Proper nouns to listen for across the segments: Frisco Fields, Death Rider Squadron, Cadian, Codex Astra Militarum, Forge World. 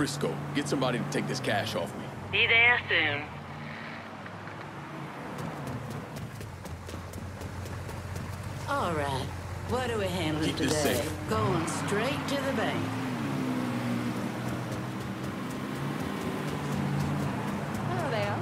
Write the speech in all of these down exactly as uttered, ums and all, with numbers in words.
Frisco. Get somebody to take this cash off me. Be there soon. All right. What are we handling today? Keep this safe. Going straight to the bank. Hello there.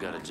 Got a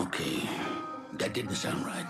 Okay, that didn't sound right.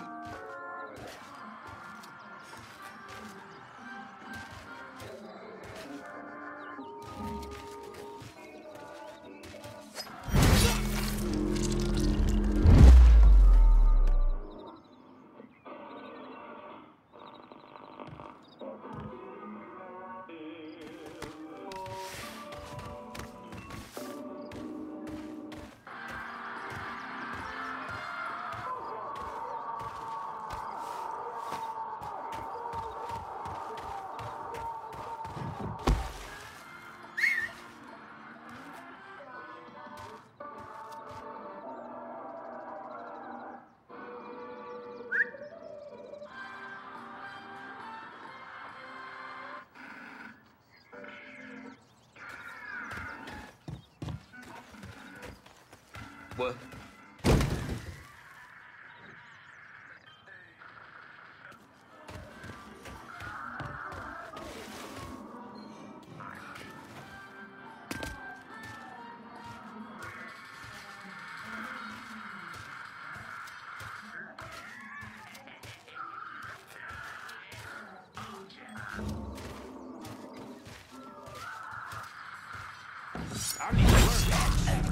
What? I need to learn that.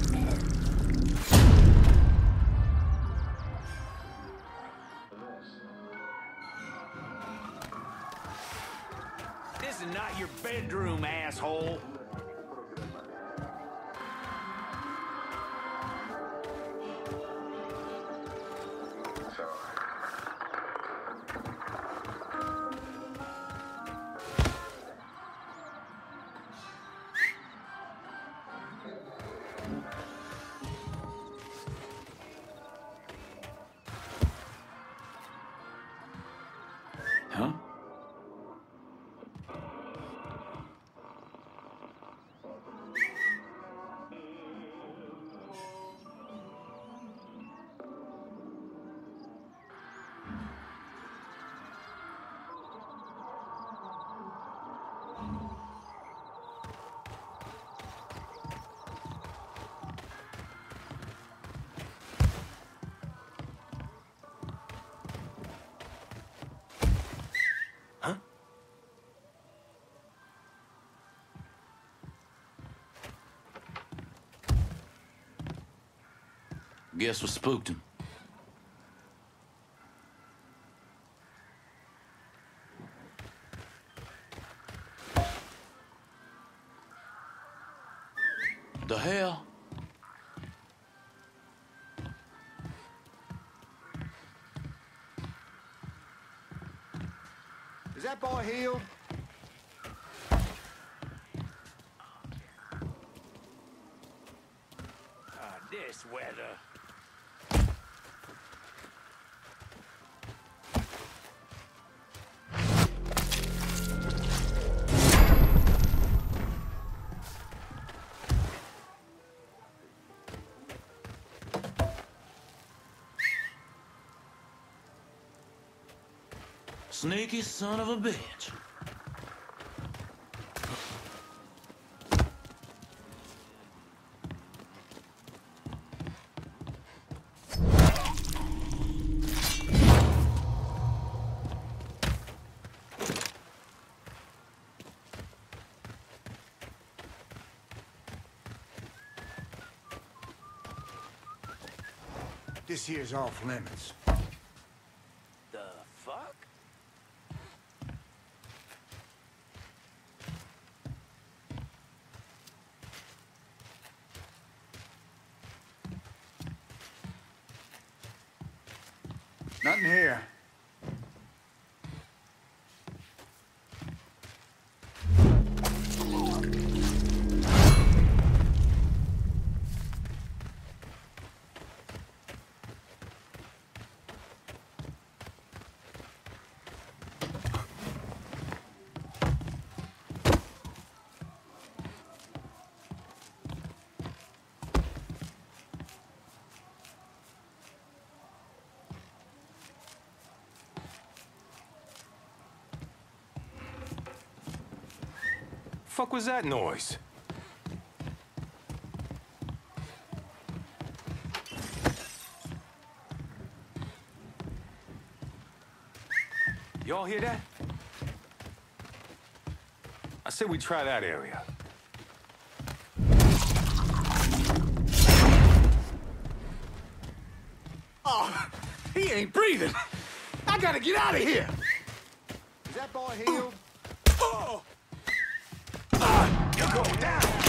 This is not your bedroom, asshole. Huh? Guess what spooked him. The hell? Is that boy healed? Ah, this weather. Sneaky son of a bitch. This here's off limits. Nothing here. What the fuck was that noise? Y'all hear that? I said we try that area. Oh, he ain't breathing. I gotta get out of here. Is that boy healed? Oh! Go down!